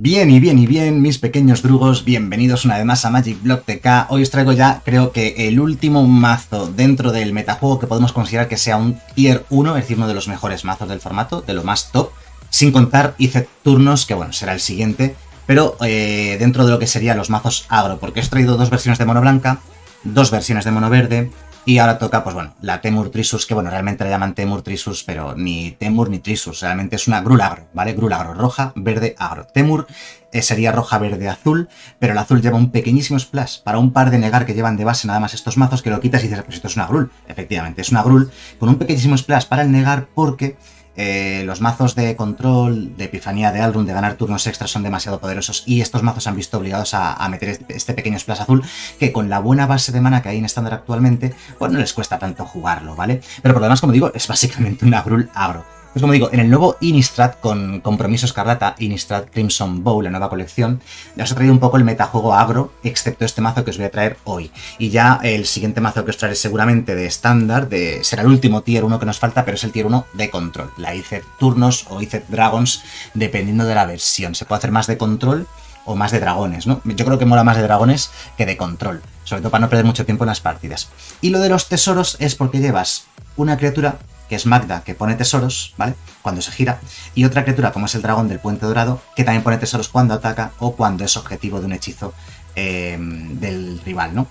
Bien y bien y bien, mis pequeños drugos, bienvenidos una vez más a MagicBlogTK. Hoy os traigo ya, creo que el último mazo dentro del metajuego que podemos considerar que sea un tier 1, es decir, uno de los mejores mazos del formato, de lo más top, sin contar Izzet turnos, que bueno, será el siguiente, pero dentro de lo que serían los mazos agro, porque os he traído dos versiones de mono blanca, dos versiones de mono verde, y ahora toca, pues bueno, la Temur Trisus, que bueno, realmente la llaman Temur Trisus, pero ni Temur ni Trisus, realmente es una Gruul agro, ¿vale? Gruul agro, roja, verde, agro. Temur sería roja, verde, azul, pero el azul lleva un pequeñísimo splash para un par de negar que llevan de base nada más estos mazos, que lo quitas y dices, pues esto es una Gruul. Efectivamente, es una Gruul con un pequeñísimo splash para el negar porque los mazos de control, de epifanía, de Alrune, de ganar turnos extras son demasiado poderosos y estos mazos se han visto obligados a meter este pequeño splash azul que con la buena base de mana que hay en estándar actualmente, pues no les cuesta tanto jugarlo, ¿vale? Pero por lo demás, como digo, es básicamente una Gruul agro. Pues como digo, en el nuevo Innistrad con Compromiso Escarlata, Innistrad Crimson Vow, la nueva colección, os he traído un poco el metajuego agro, excepto este mazo que os voy a traer hoy. Y ya el siguiente mazo que os traeré seguramente de estándar, será el último tier 1 que nos falta, pero es el tier 1 de control. La Izzet Turnos o Izzet Dragons, dependiendo de la versión. Se puede hacer más de control o más de dragones, ¿no? Yo creo que mola más de dragones que de control, sobre todo para no perder mucho tiempo en las partidas. Y lo de los tesoros es porque llevas una criatura que es Magda, que pone tesoros, ¿vale? Cuando se gira, y otra criatura, como es el dragón del puente dorado, que también pone tesoros cuando ataca o cuando es objetivo de un hechizo del rival, ¿no?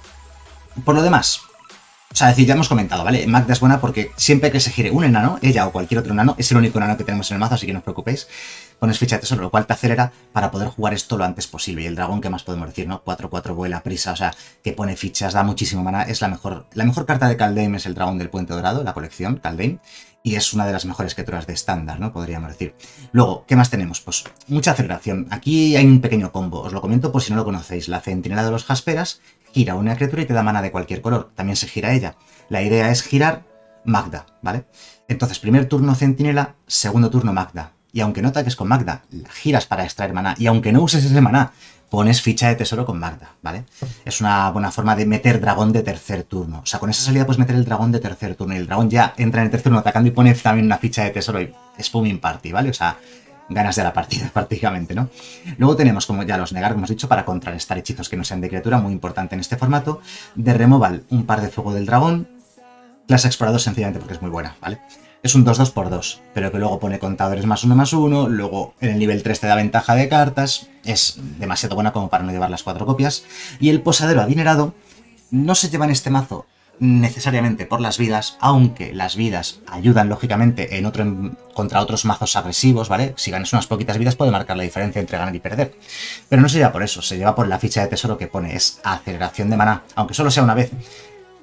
Por lo demás, o sea, es decir, ya hemos comentado, ¿vale? Magda es buena porque siempre que se gire un enano, ella o cualquier otro enano, es el único enano que tenemos en el mazo, así que no os preocupéis, pones ficha de tesoro, lo cual te acelera para poder jugar esto lo antes posible. Y el dragón, ¿qué más podemos decir, no? 4-4, vuela, prisa, o sea, que pone fichas, da muchísimo mana, es la mejor carta de Kaldheim es el dragón del puente dorado, la colección Kaldheim, y es una de las mejores criaturas de estándar, ¿no? Podríamos decir. Luego, ¿qué más tenemos? Pues mucha aceleración. Aquí hay un pequeño combo, os lo comento por si no lo conocéis, la Centinela de los Jasperas gira una criatura y te da mana de cualquier color, también se gira ella. La idea es girar Magda, ¿vale? Entonces, primer turno Centinela, segundo turno Magda. Y aunque no ataques con Magda, la giras para extraer maná. Y aunque no uses ese maná, pones ficha de tesoro con Magda, ¿vale? Es una buena forma de meter dragón de tercer turno. O sea, con esa salida puedes meter el dragón de tercer turno. Y el dragón ya entra en el tercer turno atacando y pone también una ficha de tesoro. Y Spooming Party, ¿vale? O sea, ganas de la partida prácticamente, ¿no? Luego tenemos, como ya los negar, como hemos dicho, para contrarrestar hechizos que no sean de criatura, muy importante en este formato. De removal, un par de fuego del dragón. Clase Explorador sencillamente porque es muy buena, ¿vale? Es un 2-2x2, pero que luego pone contadores +1/+1, luego en el nivel 3 te da ventaja de cartas, es demasiado buena como para no llevar las 4 copias. Y el Posadero Adinerado no se lleva en este mazo necesariamente por las vidas, aunque las vidas ayudan lógicamente contra otros mazos agresivos, ¿vale? Si ganas unas poquitas vidas puede marcar la diferencia entre ganar y perder, pero no se lleva por eso, se lleva por la ficha de tesoro que pone, es aceleración de maná, aunque solo sea una vez.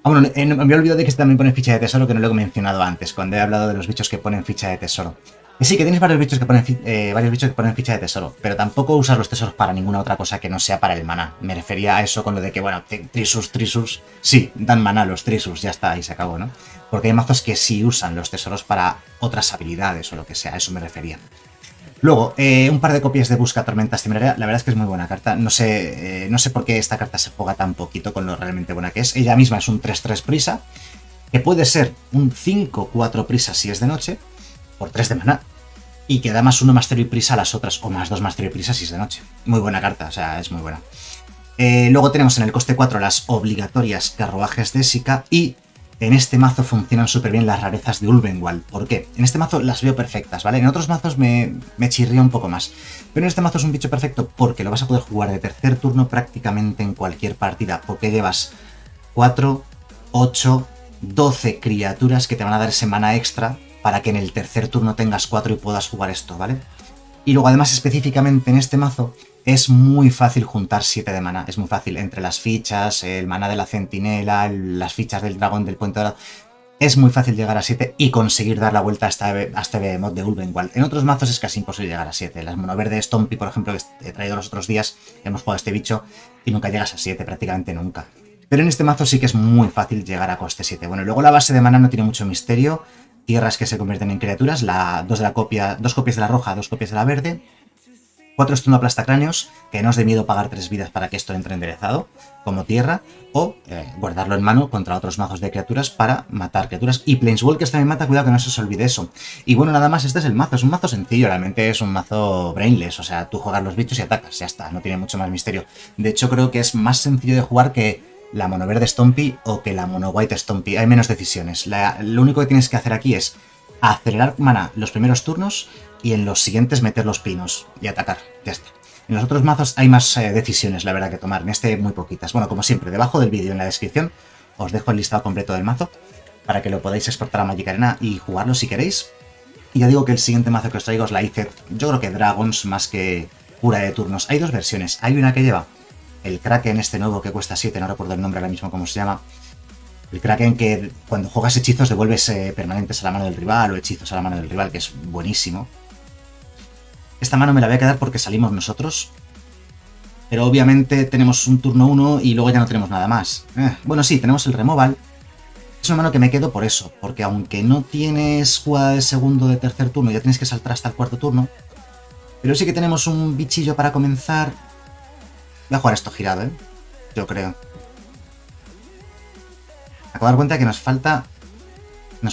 Ah, bueno, me he olvidado de que también pone ficha de tesoro, que no lo he mencionado antes, cuando he hablado de los bichos que ponen ficha de tesoro. Sí, que tienes varios bichos que ponen ficha de tesoro, pero tampoco usas los tesoros para ninguna otra cosa que no sea para el maná. Me refería a eso con lo de que, bueno, Trisus, sí, dan maná los Trisus, ya está, ahí se acabó, ¿no? Porque hay mazos que sí usan los tesoros para otras habilidades o lo que sea, a eso me refería. Luego, un par de copias de Busca Tormentas Temeraria, la verdad es que es muy buena carta, no sé por qué esta carta se juega tan poquito con lo realmente buena que es. Ella misma es un 3-3 prisa, que puede ser un 5-4 prisa si es de noche, por 3 de maná, y que da +1/+0 y prisa a las otras, o +2/+3 y prisa si es de noche. Muy buena carta, o sea, es muy buena. Luego tenemos en el coste 4 las obligatorias Carruajes de Esika y... En este mazo funcionan súper bien las rarezas de Ulvenwald. ¿Por qué? En este mazo las veo perfectas, ¿vale? En otros mazos me chirría un poco más. Pero en este mazo es un bicho perfecto porque lo vas a poder jugar de tercer turno prácticamente en cualquier partida. Porque llevas 4, 8, 12 criaturas que te van a dar ese mana extra para que en el tercer turno tengas 4 y puedas jugar esto, ¿vale? Y luego además específicamente en este mazo... Es muy fácil juntar 7 de maná, es muy fácil, entre las fichas, el maná de la centinela, las fichas del dragón del puente dorado, es muy fácil llegar a 7 y conseguir dar la vuelta a este behemoth de Ulvenwald. En otros mazos es casi imposible llegar a 7, las monoverdes Stompy, por ejemplo, que he traído los otros días, hemos jugado a este bicho y nunca llegas a 7, prácticamente nunca. Pero en este mazo sí que es muy fácil llegar a coste 7. Bueno, luego la base de maná no tiene mucho misterio, tierras que se convierten en criaturas, dos copias de la roja, 2 copias de la verde... 4 Estruendo de Aplastacráneos, que no os dé miedo pagar 3 vidas para que esto entre enderezado, como tierra, o guardarlo en mano contra otros mazos de criaturas para matar criaturas. Y Planeswalkers también mata, cuidado que no se os olvide eso. Y bueno, nada más, este es el mazo, es un mazo sencillo, realmente es un mazo brainless, o sea, tú juegas los bichos y atacas, ya está, no tiene mucho más misterio. De hecho, creo que es más sencillo de jugar que la mono verde Stompy o que la mono white Stompy, hay menos decisiones. Lo único que tienes que hacer aquí es acelerar mana los primeros turnos y en los siguientes meter los pinos y atacar, ya está. En los otros mazos hay más decisiones, la verdad, que tomar, en este muy poquitas. Bueno, como siempre, debajo del vídeo en la descripción os dejo el listado completo del mazo para que lo podáis exportar a Magic Arena y jugarlo si queréis. Y ya digo que el siguiente mazo que os traigo es la Izzet, yo creo que Dragons más que cura de turnos. Hay dos versiones, hay una que lleva el Kraken este nuevo que cuesta 7, no recuerdo el nombre ahora mismo cómo se llama. El Kraken que cuando juegas hechizos devuelves permanentes a la mano del rival o hechizos a la mano del rival, que es buenísimo. Esta mano me la voy a quedar porque salimos nosotros. Pero obviamente tenemos un turno 1 y luego ya no tenemos nada más. Bueno, sí, tenemos el removal. Es una mano que me quedo por eso. Porque aunque no tienes jugada de segundo o de tercer turno, ya tienes que saltar hasta el cuarto turno. Pero sí que tenemos un bichillo para comenzar. Voy a jugar esto girado, ¿eh? Yo creo. Acabo de dar cuenta que nos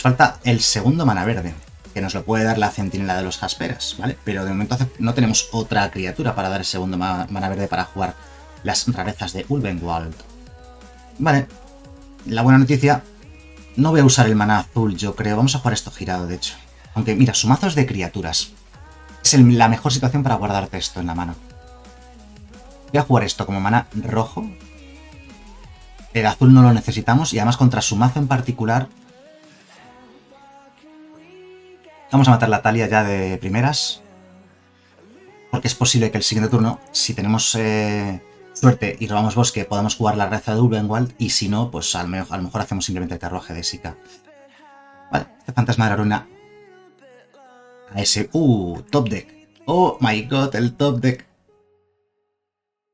falta el segundo mana verde, que nos lo puede dar la Centinela de los Jasperas, ¿vale? Pero de momento no tenemos otra criatura para dar el segundo mana verde para jugar las Rarezas de Ulvenwald. Vale, la buena noticia, no voy a usar el mana azul, yo creo. Vamos a jugar esto girado, de hecho. Aunque, mira, su mazo es de criaturas. Es la mejor situación para guardarte esto en la mano. Voy a jugar esto como mana rojo. El azul no lo necesitamos y además contra su mazo en particular. Vamos a matar la Thalia ya de primeras. Porque es posible que el siguiente turno, si tenemos suerte y robamos bosque, podamos jugar la Rareza de Ulvenwald. Y si no, pues a lo mejor hacemos simplemente el Carruaje de Esika. Vale, este Fantasma de la Ruina. A ese... Top deck. Oh my god, el top deck.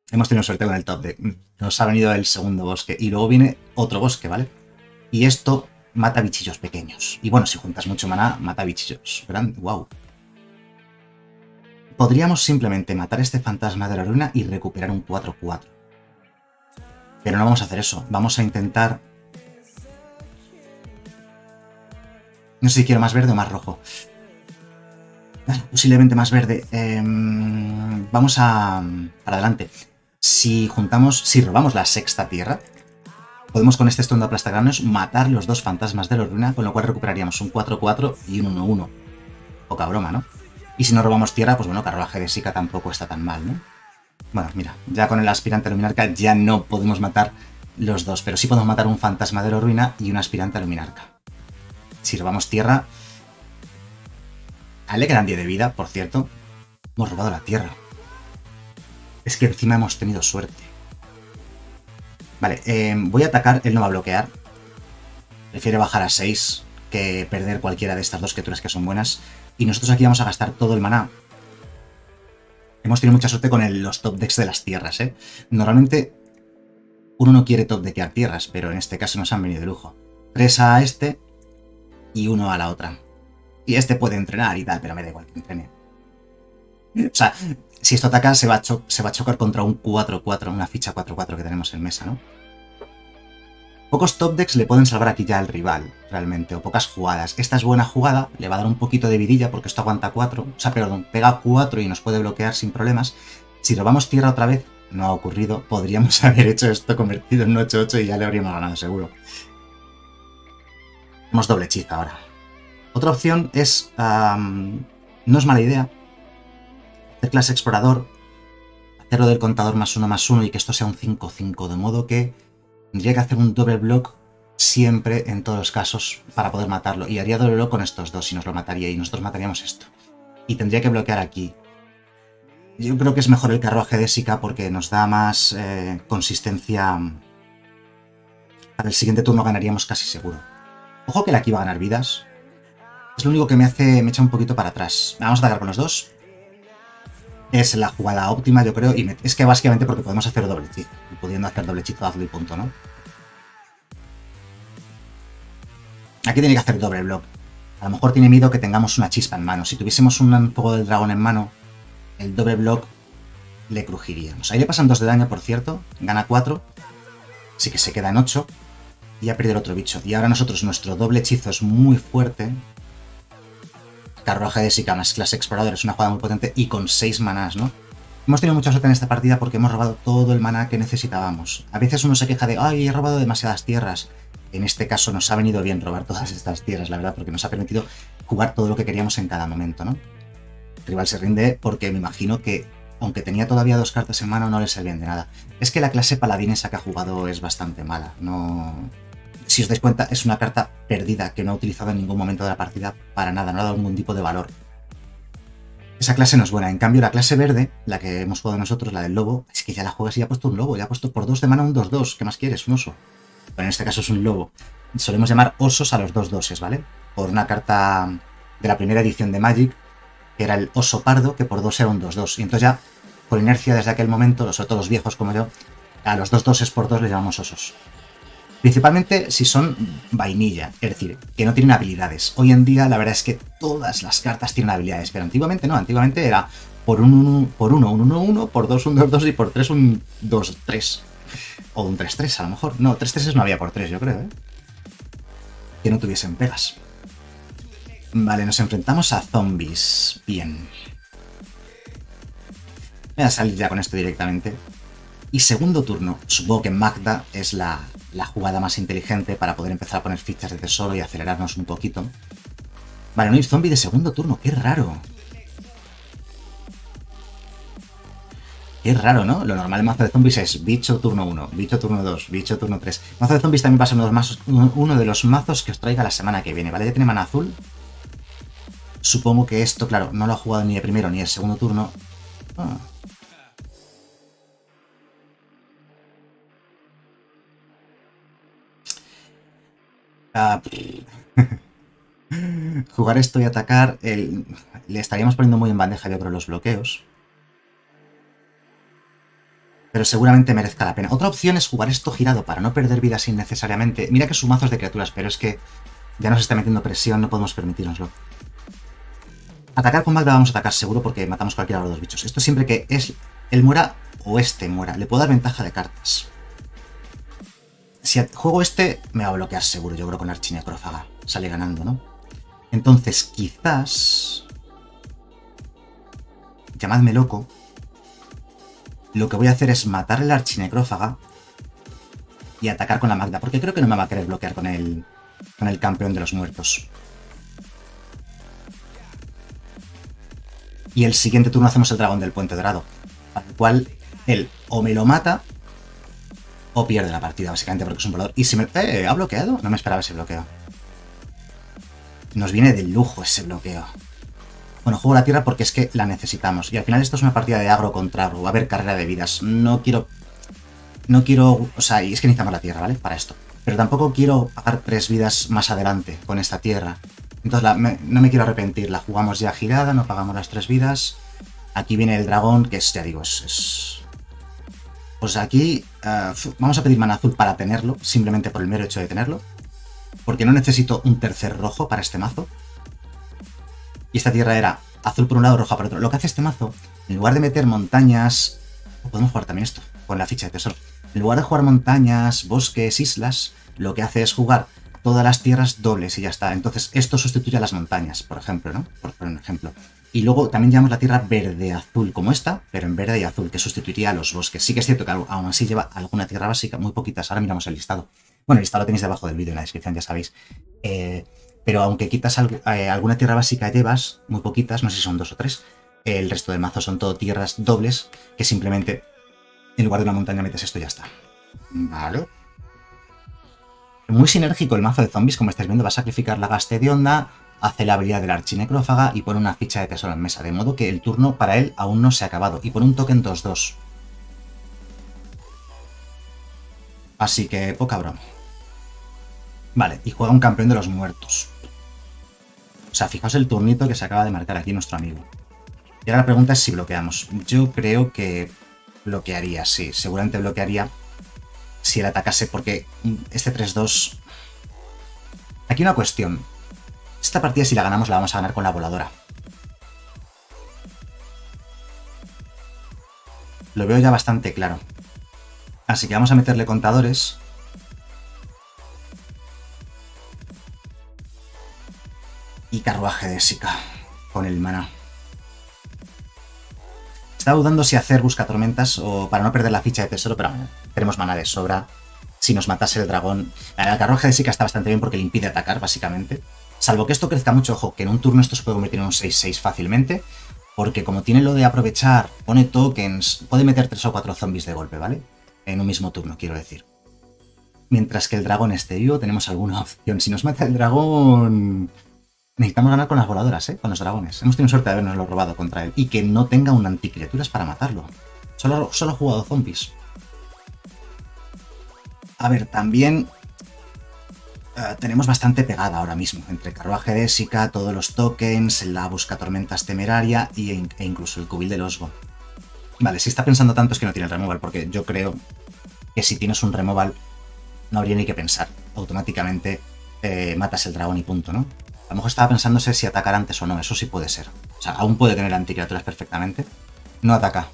Hemos tenido suerte con el top deck. Nos ha venido el segundo bosque. Y luego viene otro bosque, ¿vale? Y esto mata bichillos pequeños. Y bueno, si juntas mucho maná, mata bichillos grandes. ¡Wow! Podríamos simplemente matar este Fantasma de la Ruina y recuperar un 4-4. Pero no vamos a hacer eso. Vamos a intentar... No sé si quiero más verde o más rojo. Posiblemente más verde. Vamos a... para adelante. Si robamos la sexta tierra, podemos con este Estruendo de Aplastacráneos matar los dos Fantasmas de la Ruina, con lo cual recuperaríamos un 4-4 y un 1-1. Poca broma, ¿no? Y si no robamos tierra, pues bueno, Carruaje de Esika tampoco está tan mal, ¿no? Bueno, mira, ya con el Aspirante a Luminarca ya no podemos matar los dos, pero sí podemos matar un Fantasma de la Ruina y un Aspirante a Luminarca. Si robamos tierra... A él le quedan 10 de vida, por cierto. Hemos robado la tierra. Es que encima hemos tenido suerte. Vale, voy a atacar. Él no va a bloquear. Prefiere bajar a 6 que perder cualquiera de estas dos criaturas que son buenas. Y nosotros aquí vamos a gastar todo el maná. Hemos tenido mucha suerte con los top decks de las tierras, ¿eh? Normalmente uno no quiere top deckear tierras, pero en este caso nos han venido de lujo. 3 a este y 1 a la otra. Y este puede entrenar y tal, pero me da igual que entrene. O sea, si esto ataca se va a chocar contra un 4-4, una ficha 4-4 que tenemos en mesa, ¿no? Pocos top decks le pueden salvar aquí ya al rival, realmente, o pocas jugadas. Esta es buena jugada, le va a dar un poquito de vidilla porque esto aguanta 4, o sea, perdón, pega 4 y nos puede bloquear sin problemas. Si robamos tierra otra vez, no ha ocurrido, podríamos haber hecho esto convertido en 8-8 y ya le habríamos ganado seguro. Tenemos doble hechizo ahora. Otra opción es, no es mala idea, hacer Clase Explorador, hacerlo del contador +1/+1 y que esto sea un 5-5, de modo que tendría que hacer un doble block siempre, en todos los casos, para poder matarlo. Y haría doble block con estos dos y nos lo mataría, y nosotros mataríamos esto. Y tendría que bloquear aquí. Yo creo que es mejor el Carruaje de Esika porque nos da más consistencia. Para el siguiente turno ganaríamos casi seguro. Ojo que él aquí va a ganar vidas. Es lo único que me echa un poquito para atrás. Vamos a atacar con los dos. Es la jugada óptima, yo creo. Es que básicamente porque podemos hacer doble hechizo. Y pudiendo hacer doble hechizo, hazlo y punto, ¿no? Aquí tiene que hacer doble block. A lo mejor tiene miedo que tengamos una chispa en mano. Si tuviésemos un Fuego del Dragón en mano, el doble block le crujiríamos. Ahí le pasan 2 de daño, por cierto. Gana 4. Así que se queda en 8. Y ha perdido el otro bicho. Y ahora nosotros, nuestro doble hechizo es muy fuerte. Carruaje de Esika más clase explorador. Es una jugada muy potente. Y con 6 manás, ¿no? Hemos tenido mucha suerte en esta partida porque hemos robado todo el maná que necesitábamos. A veces uno se queja de, ¡ay, he robado demasiadas tierras! En este caso nos ha venido bien robar todas estas tierras, la verdad, porque nos ha permitido jugar todo lo que queríamos en cada momento, ¿no? El rival se rinde porque me imagino que, aunque tenía todavía 2 cartas en mano, no le servían de nada. Es que la clase paladinesa que ha jugado es bastante mala, no... Si os dais cuenta, es una carta perdida que no ha utilizado en ningún momento de la partida para nada, no ha dado ningún tipo de valor. Esa clase no es buena. En cambio, la clase verde, la que hemos jugado nosotros, la del lobo, es que ya la juegas y ya ha puesto un lobo, ya ha puesto por 2 de mana un 2-2. ¿Qué más quieres? Un oso. Pero en este caso es un lobo. Solemos llamar osos a los 2-2, ¿vale? Por una carta de la primera edición de Magic, que era el oso pardo, que por 2 era un 2-2. Y entonces ya, por inercia desde aquel momento, sobre todo los viejos como yo, a los 2-2 por 2 les llamamos osos. Principalmente si son vainilla, es decir, que no tienen habilidades. Hoy en día la verdad es que todas las cartas tienen habilidades, pero antiguamente no, antiguamente era por 1, por 1, un 1-1, por 2, un 2-2 y por 3, un 2-3. O un 3-3 a lo mejor. No, 3-3 no había por 3, yo creo, ¿eh? Que no tuviesen pegas. Vale, nos enfrentamos a zombies. Bien. Voy a salir ya con esto directamente. Y segundo turno. Supongo que Magda es la jugada más inteligente para poder empezar a poner fichas de tesoro y acelerarnos un poquito. Vale, no hay zombie de segundo turno. ¡Qué raro! Qué raro, ¿no? Lo normal en mazo de zombies es bicho turno 1, bicho turno 2, bicho turno 3. Mazo de zombies también va a ser uno de los mazos que os traiga la semana que viene, ¿vale? Ya tiene mana azul. Supongo que esto, claro, no lo ha jugado ni de primero ni de segundo turno. Ah. Jugar esto y atacar le estaríamos poniendo muy en bandeja, yo creo, los bloqueos, pero seguramente merezca la pena. Otra opción es jugar esto girado para no perder vidas innecesariamente. Mira que su mazo es de criaturas, pero es que ya nos está metiendo presión, no podemos permitirnoslo. Atacar con Magda, vamos a atacar seguro porque matamos cualquiera de los 2 bichos. Esto siempre que él muera o este muera, le puedo dar ventaja de cartas. Si juego este, me va a bloquear seguro, yo creo, con la Archinecrófaga. Sale ganando, ¿no? Entonces, quizás... Llamadme loco. Lo que voy a hacer es matar la Archinecrófaga y atacar con la Magda, porque creo que no me va a querer bloquear con el Campeón de los Muertos. Y el siguiente turno hacemos el Dragón del Puente Dorado, al cual él o me lo mata... o pierde la partida, básicamente, porque es un volador. Y si me... ¿Ha bloqueado? No me esperaba ese bloqueo. Nos viene de lujo ese bloqueo. Bueno, juego la tierra porque es que la necesitamos. Y al final esto es una partida de agro contra agro. Va a haber carrera de vidas. No quiero... O sea, y es que necesitamos la tierra, ¿vale? Para esto. Pero tampoco quiero pagar 3 vidas más adelante con esta tierra. Entonces no me quiero arrepentir. La jugamos ya girada, no pagamos las 3 vidas. Aquí viene el dragón, que es, ya digo, Pues aquí vamos a pedir mana azul para tenerlo, simplemente por el mero hecho de tenerlo, porque no necesito un tercer rojo para este mazo. Y esta tierra era azul por un lado, roja por otro. Lo que hace este mazo, en lugar de meter montañas... Podemos jugar también esto, con la ficha de tesoro. En lugar de jugar montañas, bosques, islas, lo que hace es jugar todas las tierras dobles y ya está. Entonces esto sustituye a las montañas, por ejemplo, ¿no? Por un ejemplo. Y luego también llamamos la tierra verde-azul, como esta, pero en verde y azul, que sustituiría a los bosques. Sí que es cierto que aún así lleva alguna tierra básica, muy poquitas. Ahora miramos el listado. Bueno, el listado lo tenéis debajo del vídeo, en la descripción, ya sabéis. Pero aunque quitas alguna tierra básica, llevas muy poquitas, no sé si son 2 o 3. El resto del mazo son todo tierras dobles, que simplemente en lugar de una montaña metes esto y ya está. Vale. Muy sinérgico el mazo de zombies, como estáis viendo. Va a sacrificar la Gasta Hedionda, hace la habilidad de la Archinecrófaga y pone una ficha de tesoro en mesa, de modo que el turno para él aún no se ha acabado, y pone un token 2-2. Así que poca broma. Vale, y juega un Campeón de los Muertos. O sea, fijaos el turnito que se acaba de marcar aquí nuestro amigo. Y ahora la pregunta es si bloqueamos. Yo creo que bloquearía, sí, seguramente bloquearía si él atacase, porque este 3-2... Aquí una cuestión. Esta partida, si la ganamos, la vamos a ganar con la voladora. Lo veo ya bastante claro. Así que vamos a meterle contadores. Y carruaje de Esika con el maná. Estaba dudando si hacer busca tormentas o para no perder la ficha de tesoro, pero tenemos maná de sobra. Si nos matase el dragón... El carruaje de Esika está bastante bien porque le impide atacar, básicamente. Salvo que esto crezca mucho, ojo, que en un turno esto se puede convertir en un 6-6 fácilmente, porque como tiene lo de aprovechar, pone tokens, puede meter 3 o 4 zombies de golpe, ¿vale? En un mismo turno, quiero decir. Mientras que el dragón esté vivo, tenemos alguna opción. Si nos mata el dragón... Necesitamos ganar con las voladoras, ¿eh? Con los dragones. Hemos tenido suerte de habernoslo robado contra él. Y que no tenga un anticriaturas para matarlo. Solo ha jugado zombies. A ver, también... tenemos bastante pegada ahora mismo. Entre carruaje de Esika, todos los tokens, la busca tormentas temeraria e incluso el cubil del Osgo. Vale, si está pensando tanto es que no tiene el removal. Porque yo creo que si tienes un removal no habría ni que pensar. Automáticamente matas el dragón y punto, ¿no? A lo mejor estaba pensándose si atacar antes o no. Eso sí puede ser. O sea, aún puede tener anticriaturas perfectamente. No ataca.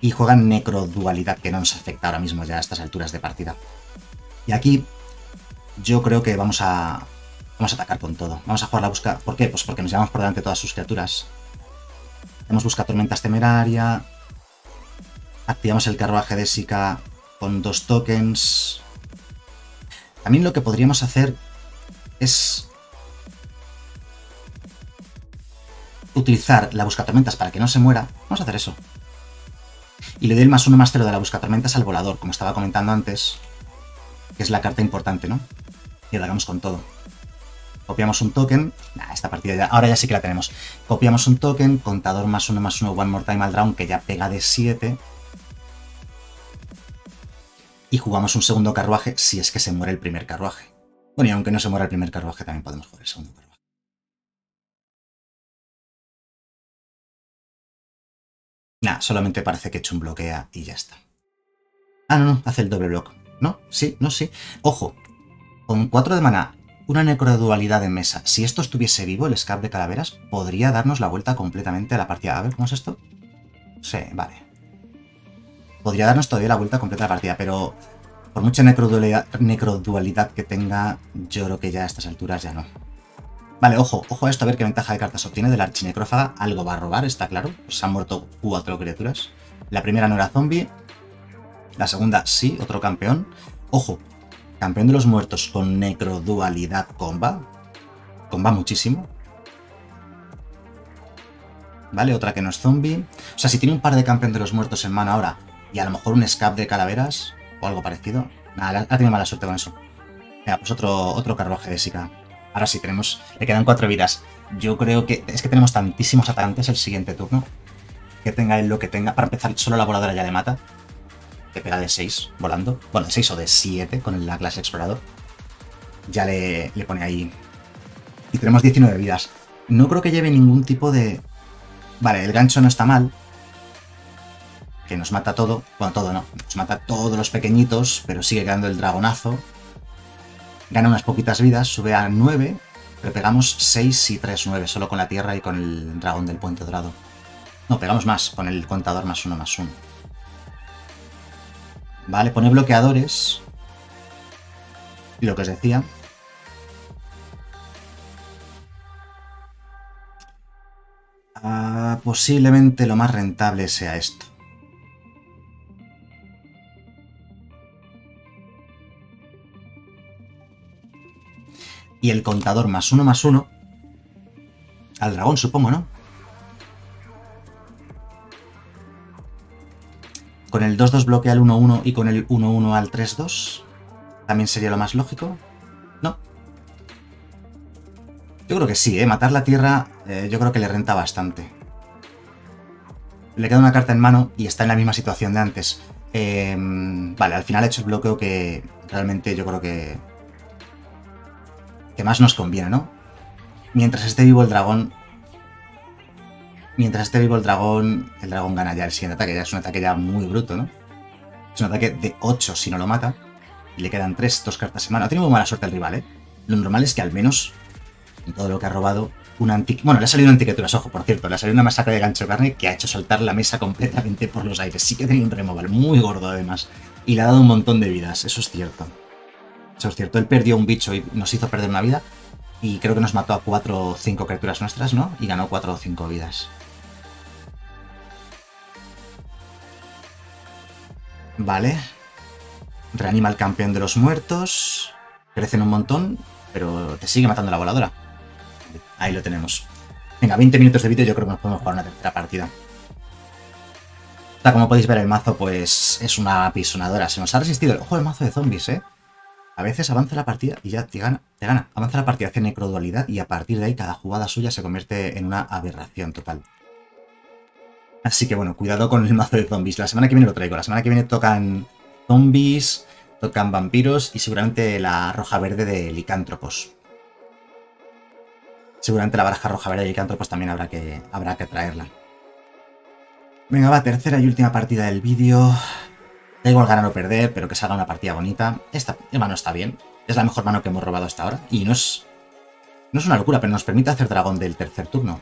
Y juega Necro Dualidad, que no nos afecta ahora mismo ya a estas alturas de partida. Y aquí yo creo que vamos a atacar con todo. Vamos a jugar la busca... ¿Por qué? Pues porque nos llevamos por delante todas sus criaturas. Hacemos busca tormentas temeraria. Activamos el carruaje de Esika con 2 tokens. También lo que podríamos hacer... es utilizar la buscatormentas para que no se muera. Vamos a hacer eso. Y le doy el +1/+0 de la buscatormentas al volador, como estaba comentando antes, que es la carta importante, ¿no? Y atacamos con todo. Copiamos un token. Esta partida ya, ahora ya sí que la tenemos. Copiamos un token, contador +1/+1, one more time al round, que ya pega de 7. Y jugamos un segundo carruaje si es que se muere el primer carruaje. Bueno, y aunque no se muera el primer carruaje, también podemos jugar el segundo carruaje. Solamente parece que Chum bloquea y ya está. No, hace el doble block. Sí. Ojo, con 4 de maná, una necrodualidad en mesa. Si esto estuviese vivo, el escape de calaveras podría darnos la vuelta completamente a la partida. A ver, ¿cómo es esto? Sí, vale. Podría darnos todavía la vuelta completa a la partida, pero... por mucha necrodualidad que tenga, yo creo que ya a estas alturas ya no. Vale, ojo a esto, a ver qué ventaja de cartas obtiene del archinecrófaga. Algo va a robar, está claro. Se han muerto 4 criaturas. La primera no era zombie. La segunda sí, otro campeón. Ojo, campeón de los muertos con necrodualidad comba. Comba muchísimo. Vale, otra que no es zombie. O sea, si tiene un par de campeón de los muertos en mano ahora y a lo mejor un escape de calaveras... o algo parecido. Ha tenido mala suerte con eso. Venga, pues otro carruaje de Esika. Ahora sí, le quedan 4 vidas. Yo creo que... es que tenemos tantísimos atacantes el siguiente turno. Que tenga él lo que tenga. Para empezar, solo la voladora ya le mata. Que pega de 6 volando. Bueno, de 6 o de 7 con la clase explorador. Ya le pone ahí. Y tenemos 19 vidas. No creo que lleve ningún tipo de... Vale, el gancho no está mal. Que nos mata todo, bueno, todo no, nos mata todos los pequeñitos, pero sigue quedando el dragonazo. Gana unas poquitas vidas, sube a 9, pero pegamos 6 y 3, 9, solo con la tierra y con el dragón del puente dorado. No, pegamos más, con el contador +1/+1. Vale, pone bloqueadores. Y lo que os decía. Posiblemente lo más rentable sea esto. Y el contador +1/+1. Al dragón, supongo, ¿no? Con el 2-2 bloquea al 1-1 y con el 1-1 al 3-2. También sería lo más lógico. No. Yo creo que sí, ¿eh? Matar la tierra yo creo que le renta bastante. Le queda una carta en mano y está en la misma situación de antes. Vale, al final ha hecho el bloqueo que realmente yo creo que... que más nos conviene, ¿no? Mientras esté vivo el dragón, el dragón gana ya el siguiente ataque. Ya es un ataque ya muy bruto, ¿no? Es un ataque de 8 si no lo mata. Y le quedan 3, 2 cartas en mano. Ha tenido muy mala suerte el rival, ¿eh? Lo normal es que al menos en todo lo que ha robado. Bueno, le ha salido una anticriaturas, ojo, por cierto, le ha salido una masacre de gancho de carne que ha hecho saltar la mesa completamente por los aires. Sí que tenía un removal muy gordo además y le ha dado un montón de vidas, eso es cierto. Eso es cierto, él perdió un bicho y nos hizo perder una vida y creo que nos mató a 4 o 5 criaturas nuestras, ¿no? Y ganó 4 o 5 vidas. Vale. Reanima al campeón de los muertos. Crecen un montón, pero te sigue matando la voladora. Ahí lo tenemos. Venga, 20 minutos de vídeo, yo creo que nos podemos jugar una tercera partida. Como podéis ver, el mazo pues es una apisonadora. Se nos ha resistido el ojo del mazo de zombies, ¿eh? A veces avanza la partida y ya te gana. Avanza la partida, hace necro dualidad y a partir de ahí cada jugada suya se convierte en una aberración total. Así que bueno, cuidado con el mazo de zombies. La semana que viene lo traigo. La semana que viene tocan zombies, tocan vampiros y seguramente la roja verde de licántropos. Seguramente la baraja roja verde de licántropos también habrá que traerla. Venga, va, tercera y última partida del vídeo. Da igual ganar o perder, pero que salga una partida bonita. Esta mano está bien. Es la mejor mano que hemos robado hasta ahora. Y no es una locura, pero nos permite hacer dragón del tercer turno.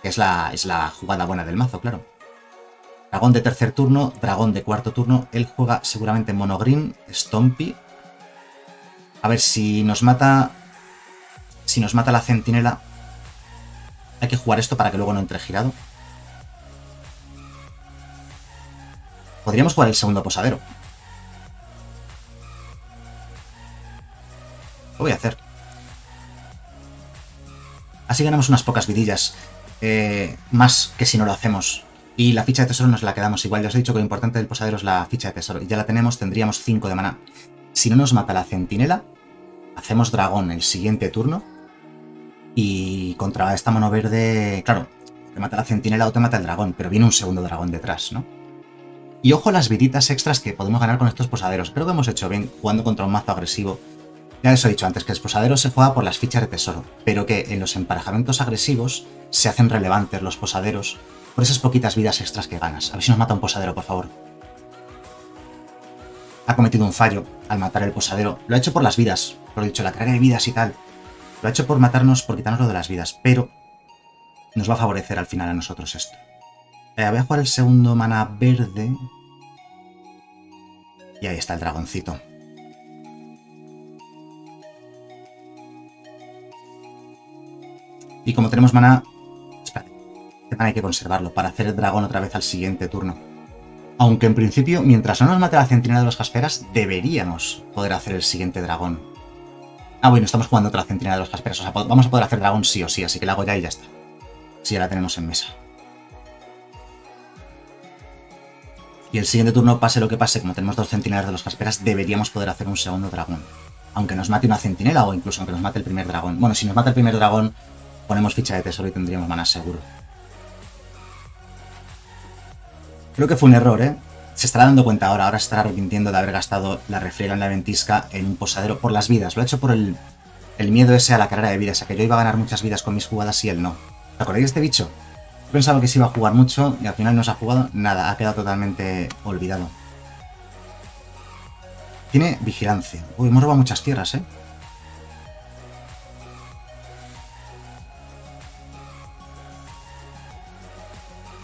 Que es la jugada buena del mazo, claro. Dragón de tercer turno, dragón de cuarto turno. Él juega seguramente mono green, Stompy. A ver, si nos mata la centinela, hay que jugar esto para que luego no entre girado. Podríamos jugar el segundo posadero. Lo voy a hacer. Así ganamos unas pocas vidillas. Más que si no lo hacemos. Y la ficha de tesoro nos la quedamos igual. Ya os he dicho que lo importante del posadero es la ficha de tesoro. Ya la tenemos, tendríamos 5 de maná. Si no nos mata la centinela, hacemos dragón el siguiente turno. Y contra esta mono verde... Claro, te mata la centinela o te mata el dragón. Pero viene un segundo dragón detrás, ¿no? Y ojo a las viditas extras que podemos ganar con estos posaderos. Creo que hemos hecho bien jugando contra un mazo agresivo. Ya os he dicho antes que el posadero se juega por las fichas de tesoro, pero que en los emparejamientos agresivos se hacen relevantes los posaderos por esas poquitas vidas extras que ganas. A ver si nos mata un posadero, por favor. Ha cometido un fallo al matar el posadero. Lo ha hecho por las vidas, por lo dicho, la carga de vidas y tal. Lo ha hecho por matarnos, por quitarnos lo de las vidas, pero nos va a favorecer al final a nosotros esto. Voy a jugar el segundo maná verde. Y ahí está el dragoncito. Y como tenemos maná... Espera, este maná hay que conservarlo para hacer el dragón otra vez al siguiente turno. Aunque en principio, mientras no nos mate la centinela de los jasperas, deberíamos poder hacer el siguiente dragón. Ah, bueno, estamos jugando otra centinela de los jasperas. O sea, vamos a poder hacer dragón sí o sí, así que la hago ya y ya está. Sí, ya la tenemos en mesa. Y el siguiente turno, pase lo que pase, como tenemos 2 centinelas de los jasperas, deberíamos poder hacer un segundo dragón. Aunque nos mate una centinela o incluso aunque nos mate el primer dragón. Bueno, si nos mata el primer dragón, ponemos ficha de tesoro y tendríamos maná seguro. Creo que fue un error, ¿eh? Se estará dando cuenta ahora, se estará arrepintiendo de haber gastado la refriega en la ventisca en un posadero por las vidas. Lo ha hecho por el miedo ese a la carrera de vidas, a que yo iba a ganar muchas vidas con mis jugadas y él no. ¿Te acordáis de este bicho? Pensaba que se iba a jugar mucho y al final no se ha jugado nada, ha quedado totalmente olvidado. Tiene vigilancia. Uy, hemos robado muchas tierras, ¿eh?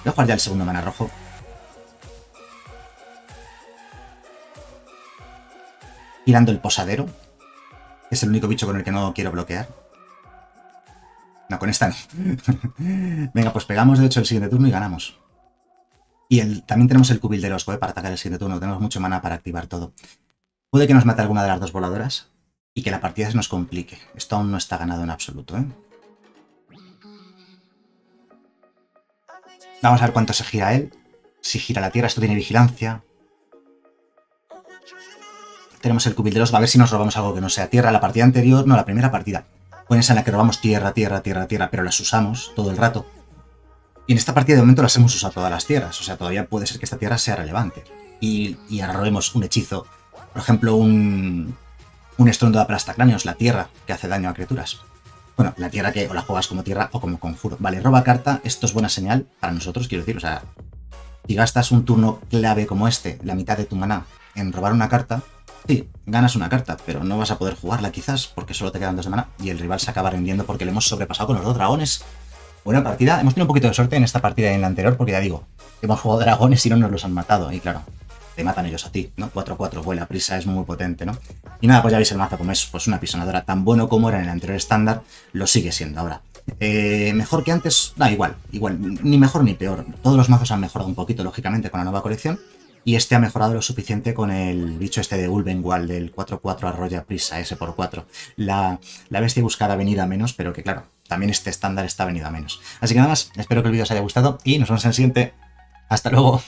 Voy a jugar ya el segundo maná rojo. Girando el posadero. Es el único bicho con el que no quiero bloquear. No, con esta no. Venga, pues pegamos de hecho el siguiente turno y ganamos. Y también tenemos el cubil del Osgo, para atacar el siguiente turno. Tenemos mucho maná para activar todo. Puede que nos mate alguna de las 2 voladoras y que la partida se nos complique. Esto aún no está ganado en absoluto, ¿eh? Vamos a ver cuánto se gira él. Si gira la tierra, esto tiene vigilancia. Tenemos el cubil del Osgo. A ver si nos robamos algo que no sea tierra. La partida anterior, no, la primera partida. Bueno, esa en la que robamos tierra, pero las usamos todo el rato. Y en esta partida de momento las hemos usado todas las tierras, o sea, todavía puede ser que esta tierra sea relevante. Y ahora robemos un hechizo, por ejemplo, un estruendo de aplastacráneos, la tierra que hace daño a criaturas. Bueno, la tierra que o la juegas como tierra o como conjuro. Vale, roba carta, esto es buena señal para nosotros, quiero decir, o sea, si gastas un turno clave como este, la mitad de tu maná, en robar una carta, Sí, ganas una carta, pero no vas a poder jugarla quizás porque solo te quedan 2 de maná y el rival se acaba rindiendo porque le hemos sobrepasado con los 2 dragones. Buena partida. Hemos tenido un poquito de suerte en esta partida y en la anterior porque ya digo, hemos jugado dragones y no nos los han matado. Y claro, te matan ellos a ti, ¿no? 4-4, vuela, prisa, es muy potente, ¿no? Y nada, pues ya veis el mazo como es, pues una pisonadora tan bueno como era en el anterior estándar, lo sigue siendo ahora. Mejor que antes, no, igual, ni mejor ni peor. Todos los mazos han mejorado un poquito, lógicamente, con la nueva colección. Y este ha mejorado lo suficiente con el bicho este de Ulvenwald, del 4-4 arrolla prisa, S por 4. La bestia buscada ha venido a menos, pero que claro, también este estándar está venido a menos. Así que nada más, espero que el vídeo os haya gustado y nos vemos en el siguiente. ¡Hasta luego!